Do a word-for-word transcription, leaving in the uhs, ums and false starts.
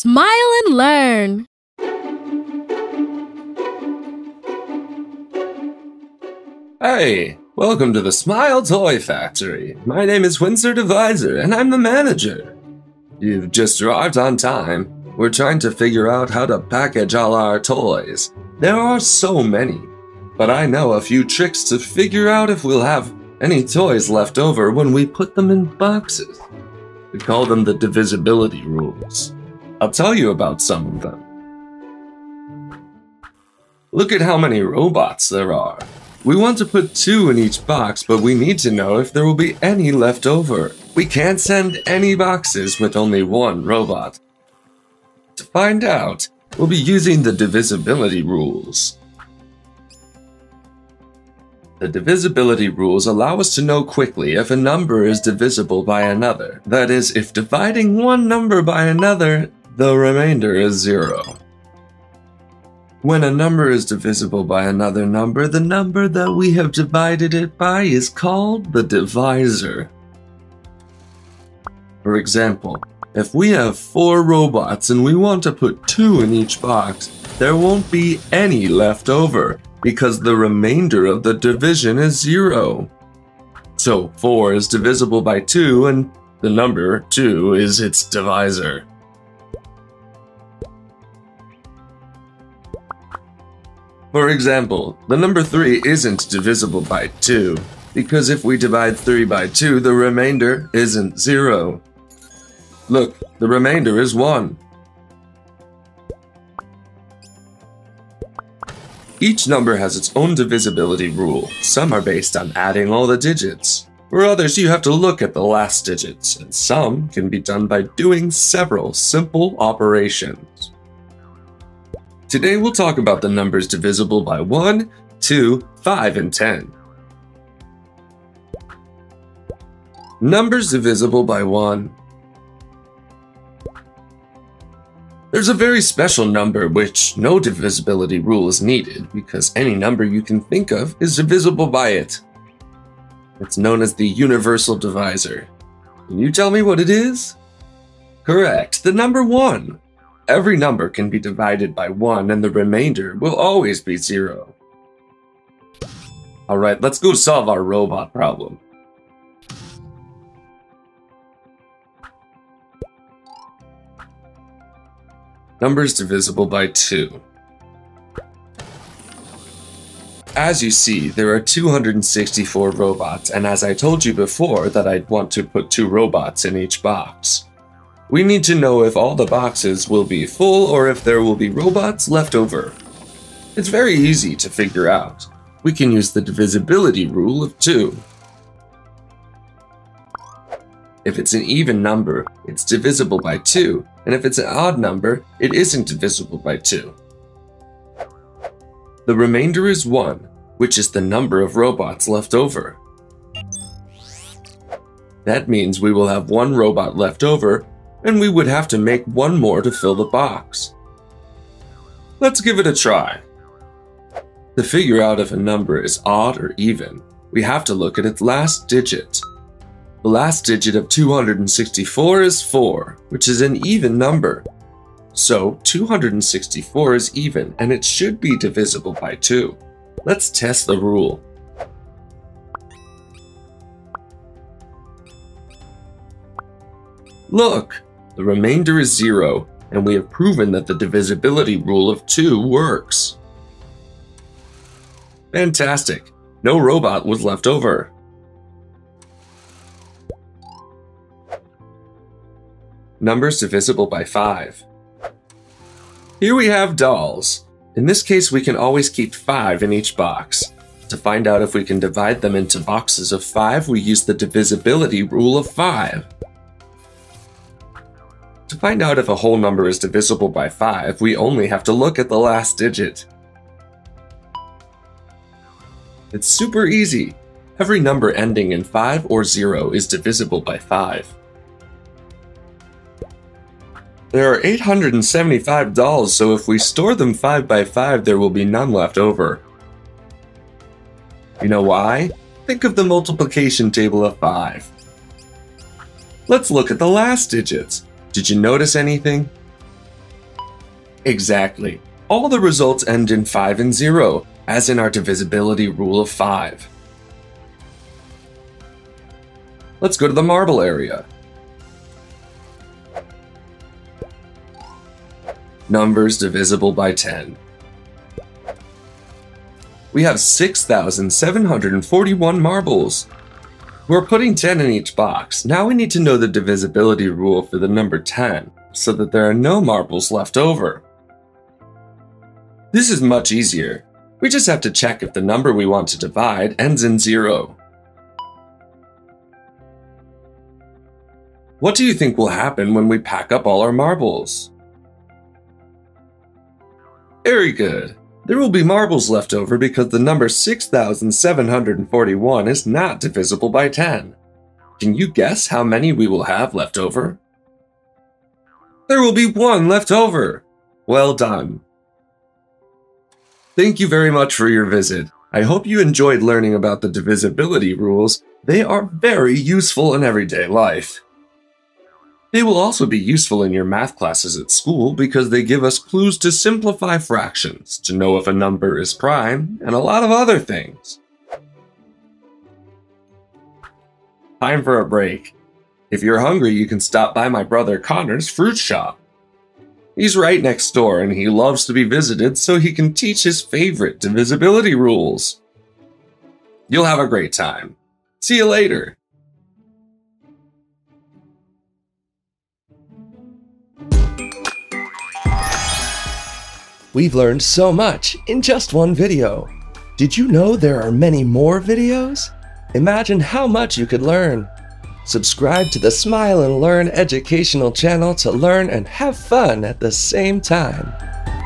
Smile and Learn! Hey, welcome to the Smile Toy Factory. My name is Windsor Divisor, and I'm the manager. You've just arrived on time. We're trying to figure out how to package all our toys. There are so many, but I know a few tricks to figure out if we'll have any toys left over when we put them in boxes. We call them the divisibility rules. I'll tell you about some of them. Look at how many robots there are. We want to put two in each box, but we need to know if there will be any left over. We can't send any boxes with only one robot. To find out, we'll be using the divisibility rules. The divisibility rules allow us to know quickly if a number is divisible by another. That is, if dividing one number by another, the remainder is zero. When a number is divisible by another number, the number that we have divided it by is called the divisor. For example, if we have four robots and we want to put two in each box, there won't be any left over because the remainder of the division is zero. So four is divisible by two, and the number two is its divisor. For example, the number three isn't divisible by two, because if we divide three by two, the remainder isn't zero. Look, the remainder is one. Each number has its own divisibility rule. Some are based on adding all the digits. For others, you have to look at the last digits, and some can be done by doing several simple operations. Today we'll talk about the numbers divisible by one, two, five, and ten. Numbers divisible by one. There's a very special number which no divisibility rule is needed because any number you can think of is divisible by it. It's known as the universal divisor. Can you tell me what it is? Correct, the number one. Every number can be divided by one, and the remainder will always be zero. Alright, let's go solve our robot problem. Numbers divisible by two. As you see, there are two hundred sixty-four robots, and as I told you before that I'd want to put two robots in each box. We need to know if all the boxes will be full or if there will be robots left over. It's very easy to figure out. We can use the divisibility rule of two. If it's an even number, it's divisible by two, and if it's an odd number, it isn't divisible by two. The remainder is one, which is the number of robots left over. That means we will have one robot left over, and we would have to make one more to fill the box. Let's give it a try. To figure out if a number is odd or even, we have to look at its last digit. The last digit of two hundred sixty-four is four, which is an even number. So two hundred sixty-four is even, and it should be divisible by two. Let's test the rule. Look! The remainder is zero, and we have proven that the divisibility rule of two works. Fantastic! No robot was left over. Numbers divisible by five. Here we have dolls. In this case, we can always keep five in each box. To find out if we can divide them into boxes of five, we use the divisibility rule of five. To find out if a whole number is divisible by five, we only have to look at the last digit. It's super easy. Every number ending in five or zero is divisible by five. There are eight hundred seventy-five dolls, so if we store them five by five, there will be none left over. You know why? Think of the multiplication table of five. Let's look at the last digits. Did you notice anything? Exactly. All the results end in five and zero, as in our divisibility rule of five. Let's go to the marble area. Numbers divisible by ten. We have six thousand seven hundred forty-one marbles. We're putting ten in each box. Now we need to know the divisibility rule for the number ten, so that there are no marbles left over. This is much easier. We just have to check if the number we want to divide ends in zero. What do you think will happen when we pack up all our marbles? Very good. There will be marbles left over because the number six thousand seven hundred forty-one is not divisible by ten. Can you guess how many we will have left over? There will be one left over! Well done. Thank you very much for your visit. I hope you enjoyed learning about the divisibility rules. They are very useful in everyday life. They will also be useful in your math classes at school because they give us clues to simplify fractions, to know if a number is prime, and a lot of other things. Time for a break. If you're hungry, you can stop by my brother Connor's fruit shop. He's right next door and he loves to be visited so he can teach his favorite divisibility rules. You'll have a great time. See you later. We've learned so much in just one video. Did you know there are many more videos? Imagine how much you could learn. Subscribe to the Smile and Learn educational channel to learn and have fun at the same time.